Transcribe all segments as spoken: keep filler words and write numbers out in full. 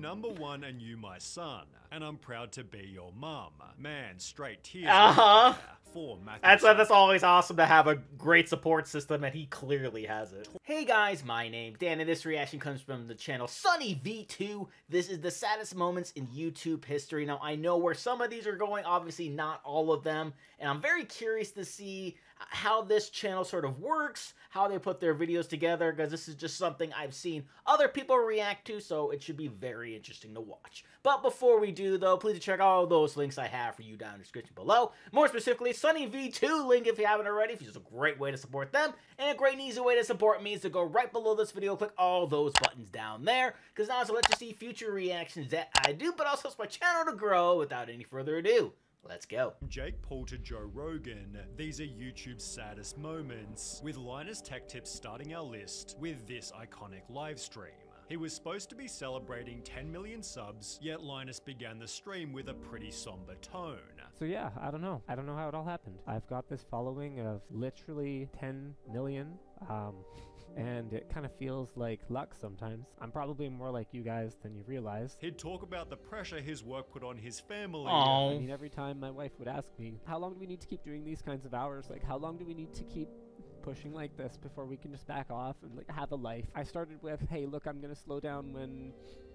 Number one, and you my son, and I'm proud to be your mum. Man, straight tears. Uh-huh. That's why that's always awesome to have a great support system, and he clearly has it. Hey guys, my name Dan, and this reaction comes from the channel Sunny V two. This is the saddest moments in YouTube history. Now, I know where some of these are going, obviously not all of them, and I'm very curious to see how this channel sort of works, how they put their videos together, because this is just something I've seen other people react to, so it should be very interesting to watch. But before we do, though, please check all those links I have for you down in the description below. More specifically, Sunny V two link if you haven't already, which is a great way to support them, and a great and easy way to support me is to go right below this video, click all those buttons down there, because now it's let you see future reactions that I do, but also it's my channel to grow. Without any further ado, let's go. Jake Paul to Joe Rogan. These are YouTube's saddest moments, with Linus Tech Tips starting our list with this iconic live stream. He was supposed to be celebrating ten million subs, yet Linus began the stream with a pretty somber tone. So yeah, I don't know. I don't know how it all happened. I've got this following of literally ten million. Um... And it kind of feels like luck sometimes. I'm probably more like you guys than you realize. He'd talk about the pressure his work put on his family. Aww. I mean, every time my wife would ask me, how long do we need to keep doing these kinds of hours? Like, how long do we need to keep pushing like this before we can just back off and like have a life? I started with, hey, look, I'm going to slow down when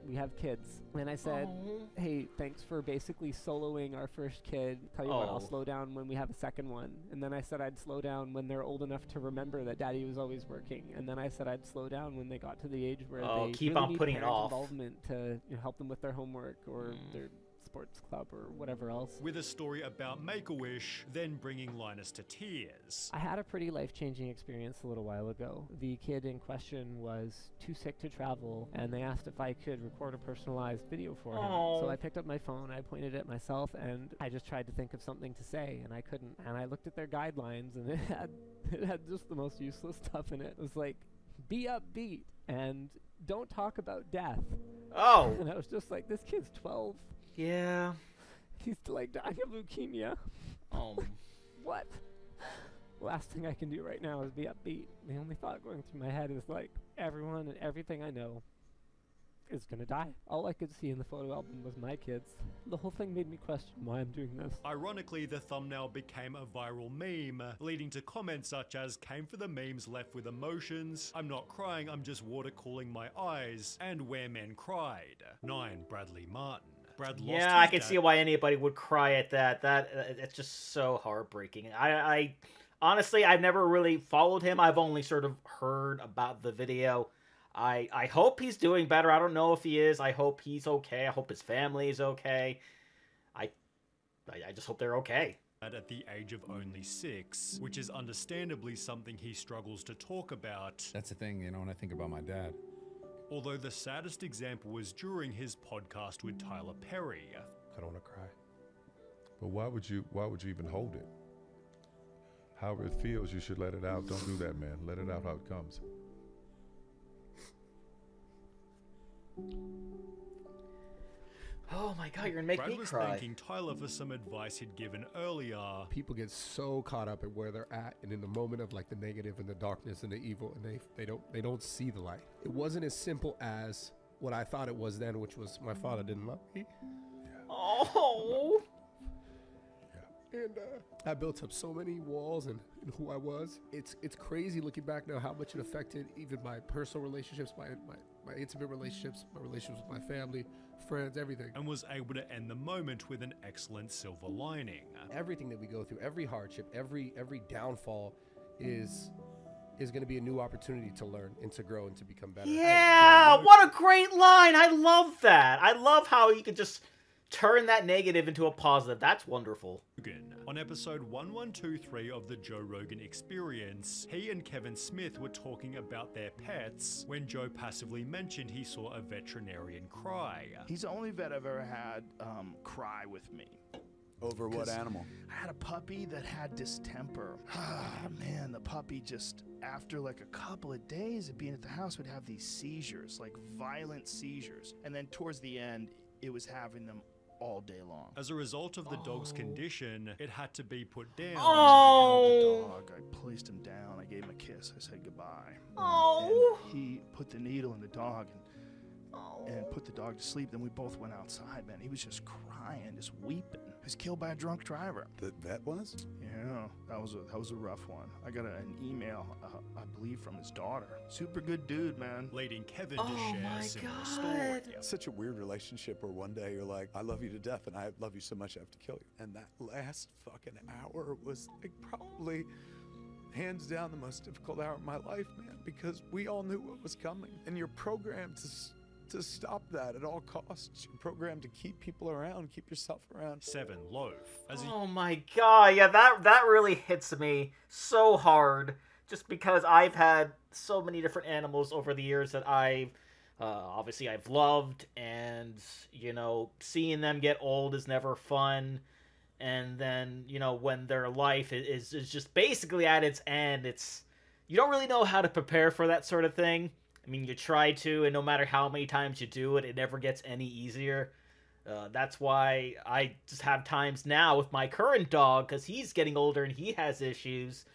we have kids. And I said, aww, hey, thanks for basically soloing our first kid. Tell you aww what, I'll slow down when we have a second one. And then I said I'd slow down when they're old enough to remember that daddy was always working. And then I said I'd slow down when they got to the age where oh, they keep really on need putting it off involvement to, you know, help them with their homework or mm. their sports club or whatever else. With a story about Make-A-Wish, then bringing Linus to tears. I had a pretty life-changing experience a little while ago. The kid in question was too sick to travel, and they asked if I could record a personalized video for aww him. So I picked up my phone, I pointed at myself, and I just tried to think of something to say, and I couldn't. And I looked at their guidelines, and it had, it had just the most useless stuff in it. It was like, be upbeat, and don't talk about death. Oh! And I was just like, this kid's twelve. Yeah. He's like dying of leukemia. Um. What? Last thing I can do right now is be upbeat. The only thought going through my head is like, everyone and everything I know is gonna die. All I could see in the photo album was my kids. The whole thing made me question why I'm doing this. Ironically, the thumbnail became a viral meme, leading to comments such as, came for the memes left with emotions, I'm not crying, I'm just water cooling my eyes, and where men cried. Nine, Bradley Martin. Brad lost yeah, I can dad. see why anybody would cry at that. That uh, it's just so heartbreaking. I, I honestly, I've never really followed him. I've only sort of heard about the video. I I hope he's doing better. I don't know if he is. I hope he's okay. I hope his family is okay. I I, I just hope they're okay. At the age of only six, which is understandably something he struggles to talk about. That's the thing, you know, when I think about my dad. Although the saddest example was during his podcast with Tyler Perry. I don't want to cry. But why would you, why would you even hold it? However it feels, you should let it out. Don't do that, man. Let it out how it comes. Oh my God, you're gonna make Brad me was cry. Thanking Tyler for some advice he'd given earlier. People get so caught up at where they're at and in the moment of like the negative and the darkness and the evil, and they they don't they don't see the light. It wasn't as simple as what I thought it was then, which was my father didn't love me. Yeah. Oh. Yeah. And uh, I built up so many walls and, and who I was. It's it's crazy looking back now how much it affected even my personal relationships, my my. my intimate relationships, my relationships with my family, friends, everything. And was able to end the moment with an excellent silver lining. Everything that we go through, every hardship, every every downfall is is going to be a new opportunity to learn and to grow and to become better. Yeah, I, what a great line. I love that. I love how you could just turn that negative into a positive. That's wonderful. On episode one one two three of the Joe Rogan Experience, he and Kevin Smith were talking about their pets when Joe passively mentioned he saw a veterinarian cry. He's the only vet I've ever had um, cry with me. Over what animal? I had a puppy that had distemper. Ah, man, the puppy just, after like a couple of days of being at the house, would have these seizures, like violent seizures. And then towards the end, it was having them all day long. As a result of the oh. dog's condition, it had to be put down. Oh. I held the dog, I placed him down, I gave him a kiss, I said goodbye. Oh. And he put the needle in the dog and oh. and put the dog to sleep. Then we both went outside, man. He was just crying, just weeping. He was killed by a drunk driver. The vet was? Yeah, that was a, that was a rough one. I got a, an email, uh, I believe, from his daughter. Super good dude, man. Leading Kevin to oh share similar story. Yeah. Such a weird relationship where one day you're like, I love you to death, and I love you so much I have to kill you. And that last fucking hour was like probably hands down the most difficult hour of my life, man, because we all knew what was coming. And you're programmed to to stop that at all costs. You're programmed to keep people around, keep yourself around. Seven, Loaf. As oh my God, yeah, that, that really hits me so hard, just because I've had so many different animals over the years that I've, uh, obviously I've loved, and, you know, seeing them get old is never fun. And then, you know, when their life is, is just basically at its end, it's, you don't really know how to prepare for that sort of thing. I mean, you try to, and no matter how many times you do it, it never gets any easier. Uh, that's why I just have times now with my current dog, because he's getting older and he has issues.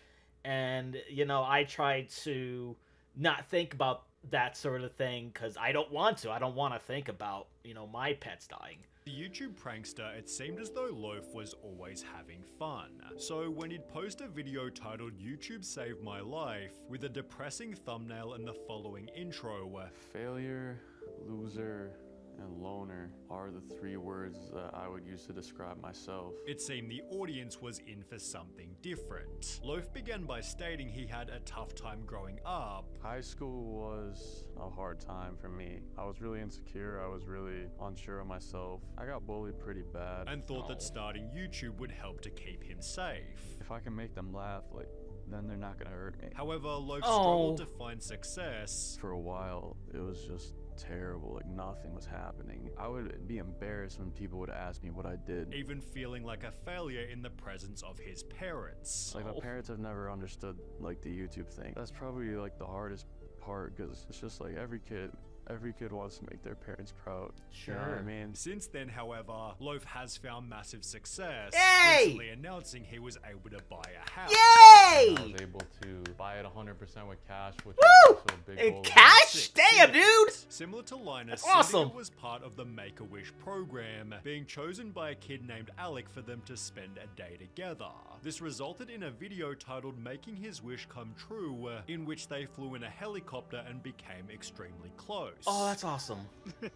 And, you know, I try to not think about that sort of thing, because I don't want to. I don't want to think about, you know, my pets dying. The YouTube prankster, it seemed as though Loaf was always having fun. So when he'd post a video titled "YouTube Saved My Life" with a depressing thumbnail and the following intro. Failure, loser, and loner are the three words that I would use to describe myself. It seemed the audience was in for something different. Loaf began by stating he had a tough time growing up. High school was a hard time for me. I was really insecure. I was really unsure of myself. I got bullied pretty bad. And thought oh. that starting YouTube would help to keep him safe. If I can make them laugh, like, then they're not gonna hurt me. However, Loaf oh. struggled to find success. For a while, it was just terrible, like nothing was happening. I would be embarrassed when people would ask me what I did. Even feeling like a failure in the presence of his parents. Like, my parents have never understood, like, the YouTube thing. That's probably, like, the hardest part, because it's just like every kid Every kid wants to make their parents proud. Sure. You know what I mean? Since then, however, Loaf has found massive success. Yay! Recently announcing he was able to buy a house. Yay! And I was able to buy it one hundred percent with cash, which Woo! was a big In goal. Cash? Damn, dude! Similar to Linus, awesome. was part of the Make-A-Wish program, being chosen by a kid named Alec for them to spend a day together. This resulted in a video titled "Making His Wish Come True," in which they flew in a helicopter and became extremely close. Oh, that's awesome. Give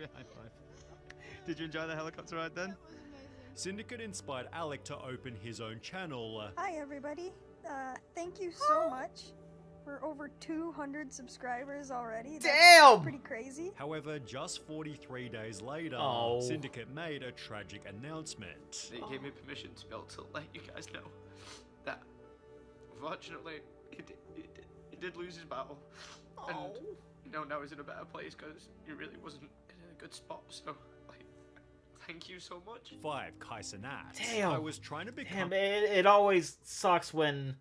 me a high five. Did you enjoy the helicopter ride then? Syndicate inspired Alec to open his own channel. Hi, everybody. Uh, thank you so oh. much. We're over two hundred subscribers already. That's Damn! pretty crazy. However, just forty-three days later, oh. Syndicate made a tragic announcement. They gave me permission to be able to let you guys know that, unfortunately, he did, he did, he did lose his battle. Oh. And No, now he's in a better place because he really wasn't in a good spot, so, like, thank you so much. Five, Kai Cenat. Damn. I was trying to become... Damn, it, it always sucks when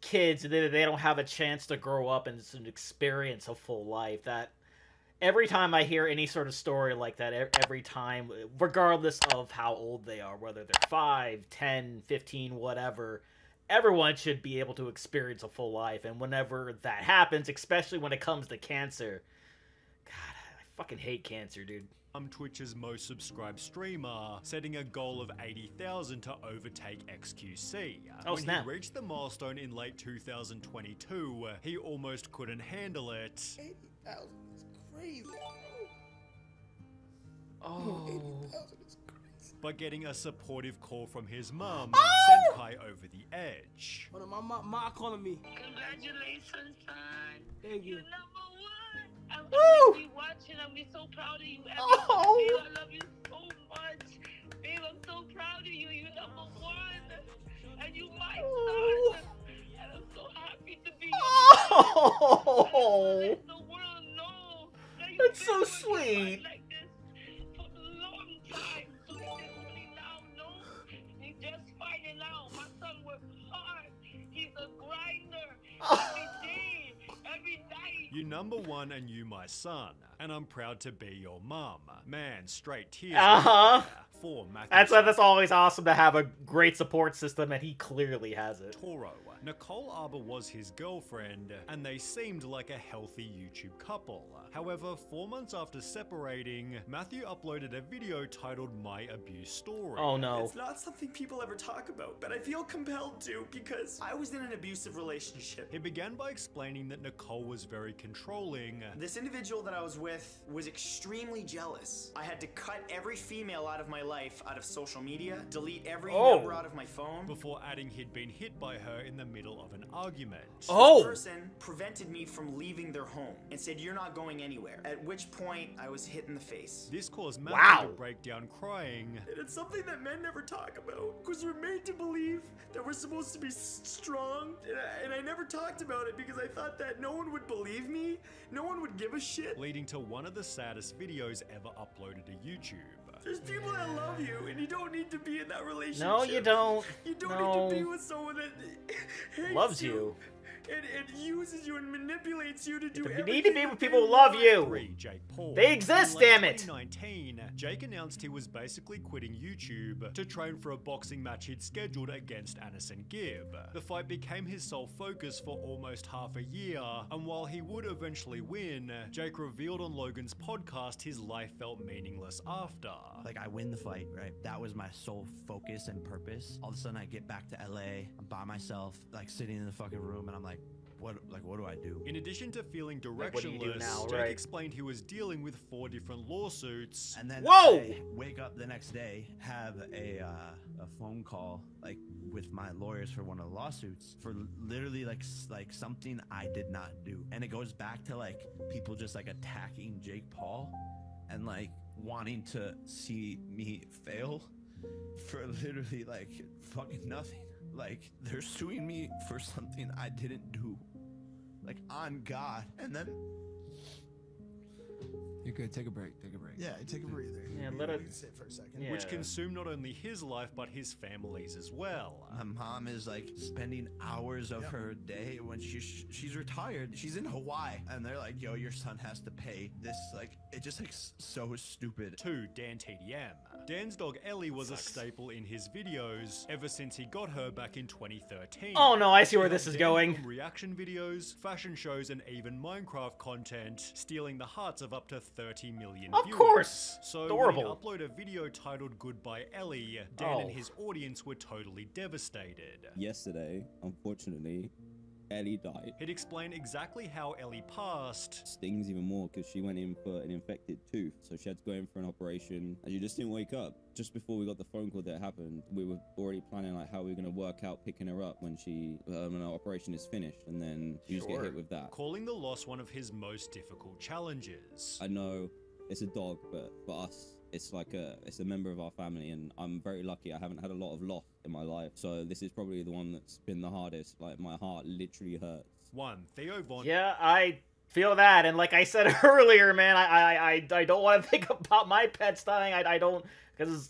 kids, they, they don't have a chance to grow up and experience a full life. That every time I hear any sort of story like that, every time, regardless of how old they are, whether they're five, ten, fifteen, whatever... Everyone should be able to experience a full life, and whenever that happens, especially when it comes to cancer, God, I fucking hate cancer, dude. I'm Twitch's most subscribed streamer, setting a goal of eighty thousand to overtake X Q C. Oh, when snap. he reached the milestone in late two thousand twenty-two, he almost couldn't handle it. eighty thousand is crazy. Oh, eighty thousand is crazy. By getting a supportive call from his mum, oh! sent Kai over the edge. Hold on, my mom, mom calling me. Congratulations, son. Thank you. You're number one. I'm going to be watching. I'm so proud of you. Oh. Babe, I love you so much. Babe, I'm so proud of you. You're number one. And you my oh. son. And I'm so happy to be oh. here. The world knows that you've That's so sweet. Like this for a long time. Grinder every day, every night. You number one and you my son. and I'm proud to be your mom. Man, straight tears. Uh-huh. That's why that's always awesome to have a great support system, and he clearly has it. Toro. Nicole Arbour was his girlfriend, and they seemed like a healthy YouTube couple. However, four months after separating, Matthew uploaded a video titled My Abuse Story. Oh no. It's not something people ever talk about, but I feel compelled to because I was in an abusive relationship. He began by explaining that Nicole was very controlling. This individual that I was with was extremely jealous. I had to cut every female out of my life, out of social media, delete every oh. number out of my phone, before adding he'd been hit by her in the middle of an argument. Oh! This person prevented me from leaving their home and said, "You're not going anywhere," at which point I was hit in the face. This caused Matthew wow. to break down crying. And it's something that men never talk about, because we're made to believe that we're supposed to be strong, and I, and I never talked about it because I thought that no one would believe me, no one would give a shit. Leading to one of the saddest videos ever uploaded to YouTube. There's people that love you, and you don't need to be in that relationship. No, you don't. You don't no. need to be with someone that hates loves you. you. And, and uses you and manipulates you to do everything. You need to be with people who love you. Three, Jake Paul. They exist, damn it. In twenty nineteen, Jake announced he was basically quitting YouTube to train for a boxing match he'd scheduled against Anderson Gibb. The fight became his sole focus for almost half a year, and while he would eventually win, Jake revealed on Logan's podcast his life felt meaningless after. Like, I win the fight, right? That was my sole focus and purpose. All of a sudden, I get back to L A, I'm by myself, like sitting in the fucking room, and I'm like, What, like, what do I do? In addition to feeling directionless, now, Jake right? explained he was dealing with four different lawsuits. And then Whoa! I wake up the next day, have a, uh, a phone call, like, with my lawyers for one of the lawsuits for literally, like, like something I did not do. And it goes back to, like, people just, like, attacking Jake Paul and, like, wanting to see me fail for literally, like, fucking nothing. Like, they're suing me for something I didn't do. Like, on God. And then... You're good. Take a break. Take a break. Yeah, take a breather. Yeah, let it sit for a second. Yeah. Which consumed not only his life, but his family's as well. My mom is, like, spending hours of yep. her day when she sh she's retired. She's in Hawaii. And they're like, yo, your son has to pay this. Like, it just, like, so stupid. Two, Dan T D M. Dan's dog Ellie was Sucks. a staple in his videos ever since he got her back in twenty thirteen. Oh, no, I see where this is going. Reaction videos, fashion shows, and even Minecraft content, stealing the hearts of up to thirty million viewers. Of course! So Adorable. when he uploaded a video titled Goodbye Ellie, Dan oh. and his audience were totally devastated. Yesterday, unfortunately, Ellie died. He'd explain exactly how Ellie passed. Stings even more because she went in for an infected tooth, so she had to go in for an operation, and she just didn't wake up. Just before we got the phone call that happened, we were already planning like how we were going to work out picking her up when she um, when our operation is finished, and then she sure. just get hit with that. Calling the loss one of his most difficult challenges. I know it's a dog, but for us, it's like a it's a member of our family, and I'm very lucky. I haven't had a lot of loss in my life, so this is probably the one that's been the hardest. Like, my heart literally hurts. One, Theo Von. Yeah, I feel that, and like I said earlier, man, I I I don't want to think about my pets dying. I I don't. Because,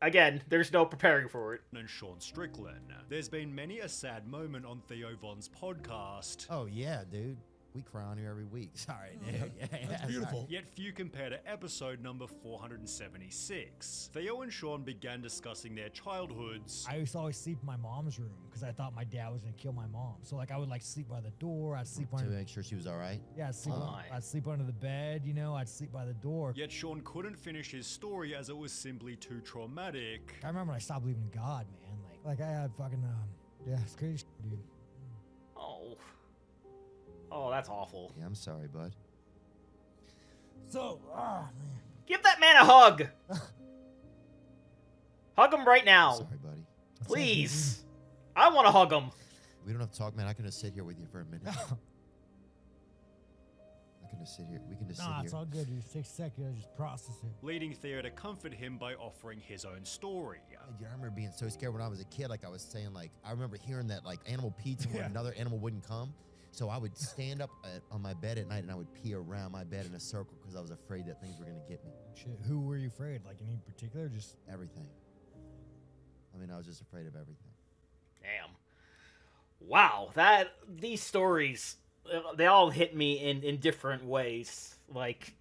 again, there's no preparing for it. And Sean Strickland. There's been many a sad moment on Theo Von's podcast. Oh, yeah, dude. We cry on here every week. Sorry, dude. Yeah, yeah, That's beautiful. Sorry. Yet few compare to episode number four hundred seventy-six. Theo and Sean began discussing their childhoods. I used to always sleep in my mom's room because I thought my dad was going to kill my mom. So, like, I would, like, sleep by the door. I'd sleep to under... To make sure she was all right? Yeah, I'd sleep, oh. I'd sleep under the bed, you know. I'd sleep by the door. Yet Sean couldn't finish his story as it was simply too traumatic. I remember when I stopped believing in God, man. Like, like I had fucking, um... yeah, it's crazy, dude. Oh... Oh, that's awful. Yeah, I'm sorry, bud. So, ah, oh, man. Give that man a hug. Hug him right now. Sorry, buddy. Please. I want to hug him. We don't have to talk, man. I can just sit here with you for a minute. I can just sit here. We can just nah, sit here. Nah, it's all good. You're six seconds. Just process it. Leading Theo to comfort him by offering his own story. Yeah, I remember being so scared when I was a kid. Like, I was saying, like, I remember hearing that, like, animal pizza yeah. when another animal wouldn't come. So I would stand up at, on my bed at night, and I would pee around my bed in a circle because I was afraid that things were going to get me. Shit, who were you afraid? Like, any particular? Just everything. I mean, I was just afraid of everything. Damn. Wow. That these stories, they all hit me in, in different ways. Like,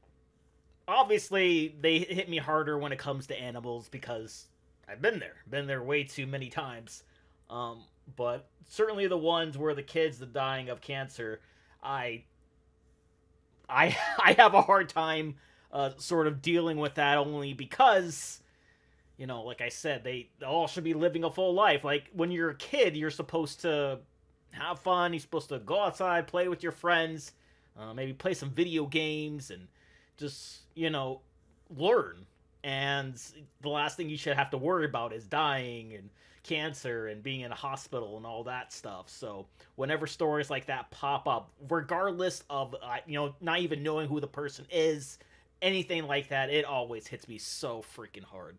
obviously they hit me harder when it comes to animals because I've been there. Been there way too many times. Um, but certainly the ones where the kids are dying of cancer, I, I, I have a hard time uh, sort of dealing with that only because, you know, like I said, they all should be living a full life. Like, when you're a kid, you're supposed to have fun. You're supposed to go outside, play with your friends, uh, maybe play some video games and just, you know, learn. And the last thing you should have to worry about is dying and cancer and being in a hospital and all that stuff. So whenever stories like that pop up, regardless of, uh, you know, not even knowing who the person is, anything like that, it always hits me so freaking hard.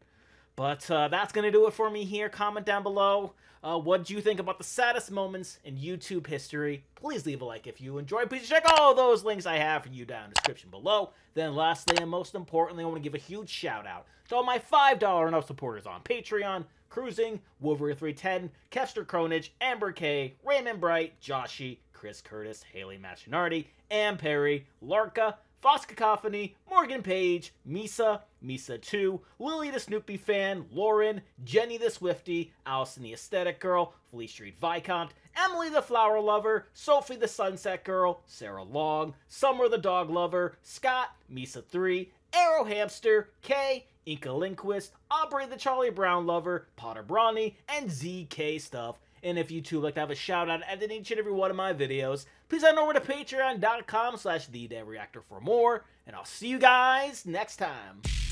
But uh, that's going to do it for me here. Comment down below. Uh, what do you think about the saddest moments in YouTube history? Please leave a like if you enjoyed. Please check all those links I have for you down in the description below. Then lastly, and most importantly, I want to give a huge shout out to all my five dollar and up supporters on Patreon. Cruising, Wolverine three ten, Kester Cronage, Amber K, Raymond Bright, Joshi, Chris Curtis, Haley Machinardi, Ann Perry, Larka, Fox Cacophony, Morgan Page, Misa, Misa two, Lily the Snoopy Fan, Lauren, Jenny the Swifty, Allison the Aesthetic Girl, Fleet Street Viscount, Emily the Flower Lover, Sophie the Sunset Girl, Sarah Long, Summer the Dog Lover, Scott, Misa three, Arrow Hamster, Kay, Inca Linquist, Aubrey the Charlie Brown Lover, Potter Brawny, and Z K Stuff. And if you too like to have a shout out at each and every one of my videos, please head over to patreon dot com slash the day reactor for more. And I'll see you guys next time.